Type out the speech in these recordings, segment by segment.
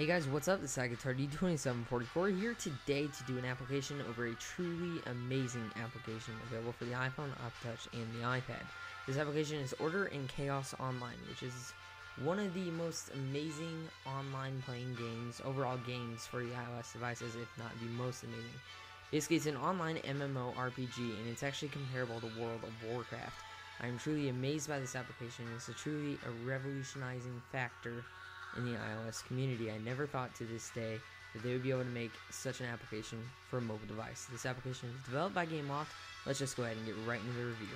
Hey guys, what's up? This is iGuitarD2744 here today to do an application over a truly amazing application available for the iPhone, iPod Touch, and the iPad. This application is Order and Chaos Online, which is one of the most amazing online playing games, overall games for the iOS devices, if not the most amazing. Basically, it's an online MMORPG, and it's actually comparable to World of Warcraft. I am truly amazed by this application. It's truly a revolutionizing factor in the iOS community. I never thought to this day that they would be able to make such an application for a mobile device. This application is developed by Gameloft. Let's just go ahead and get right into the review.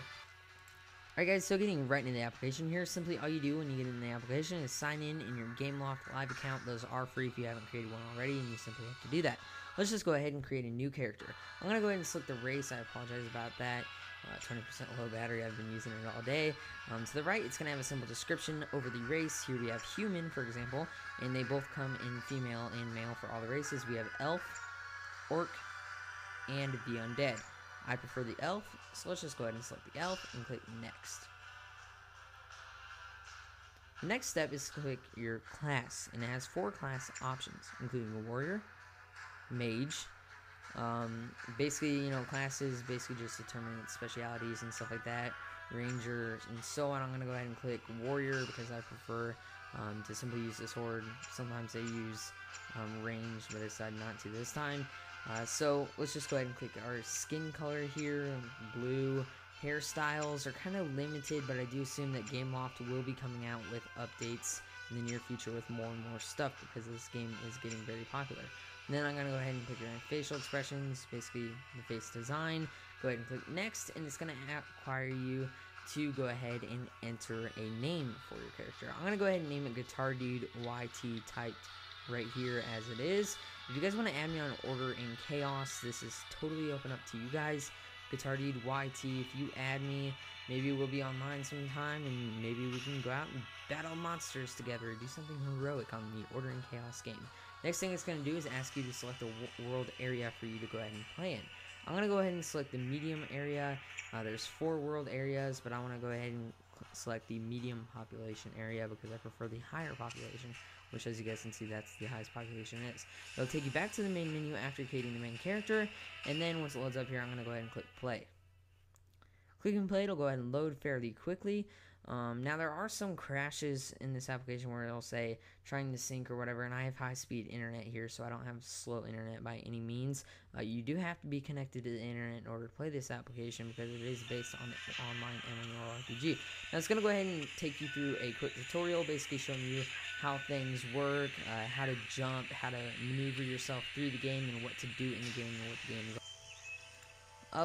Alright guys, so getting right into the application here, simply all you do when you get into the application is sign in your Gameloft live account. Those are free if you haven't created one already, and you simply have to do that. Let's just go ahead and create a new character. I'm going to go ahead and select the race. I apologize about that. 20% low battery, I've been using it all day. To the right, it's going to have a simple description over the race. Here we have human, for example, and they both come in female and male for all the races. We have elf, orc, and the undead. I prefer the elf, so let's just go ahead and select the elf and click next. The next step is to click your class, and it has 4 class options, including a warrior, mage. Basically, you know, classes basically just determine its specialities and stuff like that, ranger, and so on. I'm going to go ahead and click warrior because I prefer to simply use the sword. Sometimes they use range, but I decided not to this time. So let's just go ahead and click our skin color here, blue. Hairstyles are kind of limited, but I do assume that Gameloft will be coming out with updates in the near future with more and more stuff because this game is getting very popular. And then I'm going to go ahead and click your facial expressions, basically the face design. Go ahead and click next, and it's going to require you to go ahead and enter a name for your character. I'm going to go ahead and name it Guitar Dude YT typed right here as it is. If you guys want to add me on Order and Chaos, this is totally open up to you guys. Guitar Dude YT, if you add me, maybe we'll be online sometime, and maybe we can go out and battle monsters together, do something heroic on the Order and Chaos game. Next thing it's going to do is ask you to select a world area for you to go ahead and play in. I'm going to go ahead and select the medium area. There's 4 world areas, but I want to go ahead and select the medium population area because I prefer the higher population, which, as you guys can see, that's the highest population is. It'll take you back to the main menu after creating the main character, and then once it loads up here, I'm going to go ahead and click play. Clicking play, it'll go ahead and load fairly quickly. Now there are some crashes in this application where it'll say trying to sync or whatever, and I have high speed internet here, so I don't have slow internet by any means. You do have to be connected to the internet in order to play this application because it is based on the online MMORPG. Now it's going to go ahead and take you through a quick tutorial, basically showing you how things work, how to jump, how to maneuver yourself through the game, and what to do in the game and what the game is.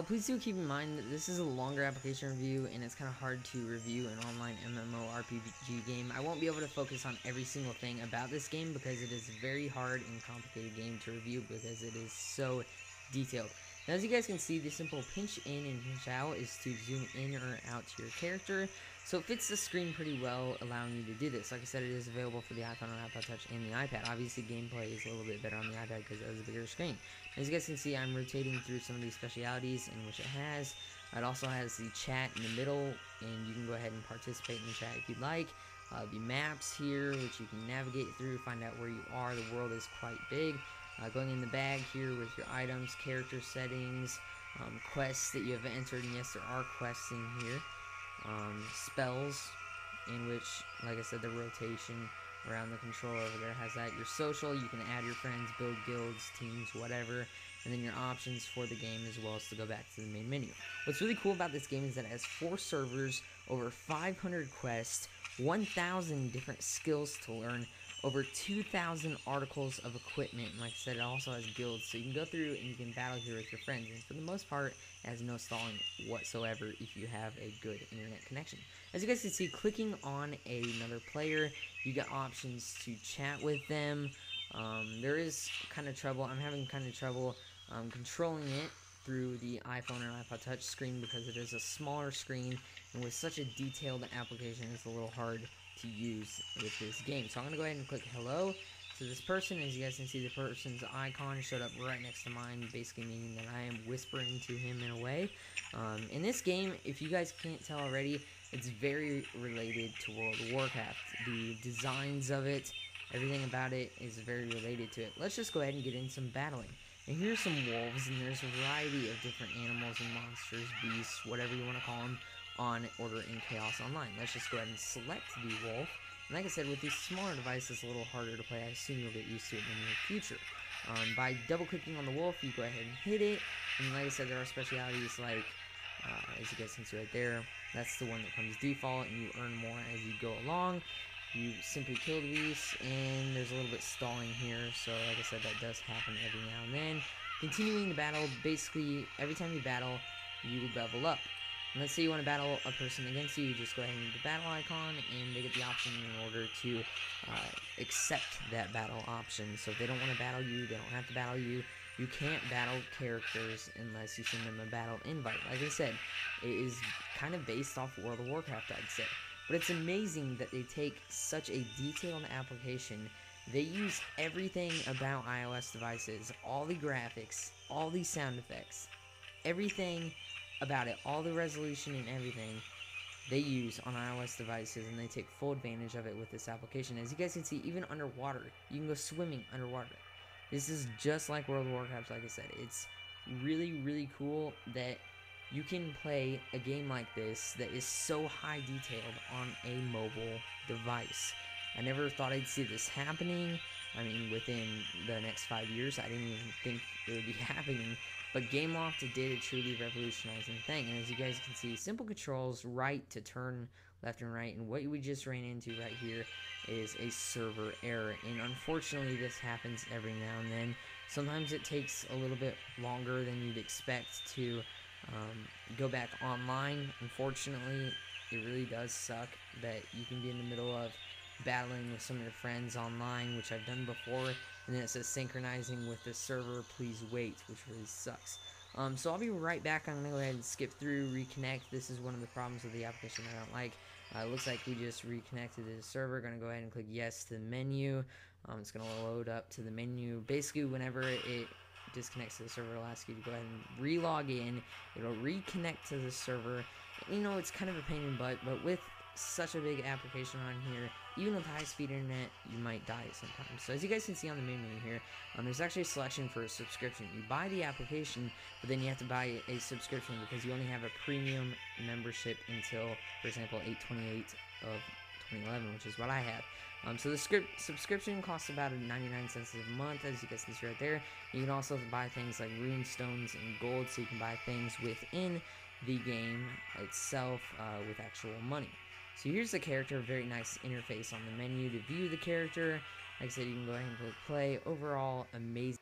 Please do keep in mind that this is a longer application review, and it's kind of hard to review an online MMORPG game. I won't be able to focus on every single thing about this game because it is a very hard and complicated game to review because it is so detailed. Now, as you guys can see, the simple pinch in and pinch out is to zoom in or out to your character, so it fits the screen pretty well, allowing you to do this. Like I said, it is available for the iPhone, iPod Touch, and the iPad. Obviously, gameplay is a little bit better on the iPad because it has a bigger screen. As you guys can see, I'm rotating through some of these specialities in which it has. It also has the chat in the middle, and you can go ahead and participate in the chat if you'd like. The maps here, which you can navigate through, find out where you are. The world is quite big. Going in the bag here with your items, character settings, quests that you have entered, and yes, there are quests in here. Spells, in which, like I said, the rotation around the controller over there has that. Your social, you can add your friends, build guilds, teams, whatever, and then your options for the game, as well as to go back to the main menu. What's really cool about this game is that it has 4 servers, over 500 quests, 1,000 different skills to learn, over 2,000 articles of equipment, and like I said, it also has guilds, so you can go through and you can battle here with your friends, and for the most part, it has no stalling whatsoever if you have a good internet connection. As you guys can see, clicking on another player, you get options to chat with them. There is kind of trouble, I'm having kind of trouble controlling it through the iPhone and iPod Touch screen because it is a smaller screen, and with such a detailed application, it's a little hard to use with this game. So I'm going to go ahead and click hello to this person. As you guys can see, the person's icon showed up right next to mine, basically meaning that I am whispering to him in a way. In this game, if you guys can't tell already, it's very related to World of Warcraft. The designs of it, Everything about it is very related to it. Let's just go ahead and get in some battling. And here's some wolves, and there's a variety of different animals and monsters, beasts, whatever you want to call them, on Order and Chaos Online. Let's just go ahead and select the wolf. And like I said, with these smaller devices, it's a little harder to play. I assume you'll get used to it in the near future. By double-clicking on the wolf, you go ahead and hit it. And like I said, there are specialities like, as you guys can see right there, that's the one that comes default, and you earn more as you go along. You simply kill the beast, and there's a little bit stalling here, so like I said, that does happen every now and then. Continuing the battle, basically, every time you battle, you level up. And let's say you want to battle a person against you, you just go ahead and hit the battle icon, and they get the option in order to accept that battle option. So if they don't want to battle you, they don't have to battle you. You can't battle characters unless you send them a battle invite. Like I said, it is kind of based off World of Warcraft, I'd say. But it's amazing that they take such a detailed application. They use everything about iOS devices, all the graphics, all the sound effects, everything about it, all the resolution and everything they use on iOS devices, and they take full advantage of it with this application. As you guys can see, even underwater, you can go swimming underwater. This is just like World of Warcraft, like I said. It's really, really cool that you can play a game like this that is so high detailed on a mobile device. I never thought I'd see this happening. I mean, within the next 5 years, I didn't even think it would be happening. But Gameloft did a truly revolutionizing thing. And as you guys can see, simple controls, right to turn left and right. And what we just ran into right here is a server error. And unfortunately, this happens every now and then. Sometimes it takes a little bit longer than you'd expect to go back online. Unfortunately, it really does suck that you can be in the middle of battling with some of your friends online, which I've done before, and then it says synchronizing with the server, please wait, which really sucks. So I'll be right back. I'm gonna go ahead and skip through, reconnect. This is one of the problems with the application I don't like. It looks like we just reconnected to the server. Gonna go ahead and click yes to the menu. It's gonna load up to the menu. Basically, whenever it disconnects to the server, it'll ask you to go ahead and relog in. It'll reconnect to the server. You know, it's kind of a pain in the butt, but with such a big application on here, even with high-speed internet, you might die sometimes. So as you guys can see on the menu here, there's actually a selection for a subscription. You buy the application, but then you have to buy a subscription because you only have a premium membership until, for example, 8/28 of 2011, which is what I have. So the subscription costs about 99 cents a month, as you guys can see right there. You can also buy things like runestones and gold, so you can buy things within the game itself with actual money. So here's the character, very nice interface on the menu to view the character. Like I said, you can go ahead and click play. Overall, amazing.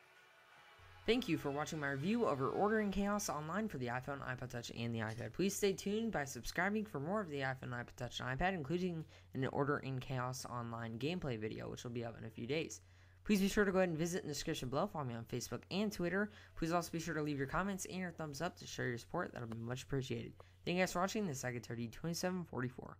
Thank you for watching my review over Order and Chaos Online for the iPhone, iPod Touch, and the iPad. Please stay tuned by subscribing for more of the iPhone, iPod Touch, and iPad, including an Order and Chaos Online gameplay video, which will be up in a few days. Please be sure to go ahead and visit in the description below. Follow me on Facebook and Twitter. Please also be sure to leave your comments and your thumbs up to show your support. That'll be much appreciated. Thank you guys for watching. This is iGuitarD2744.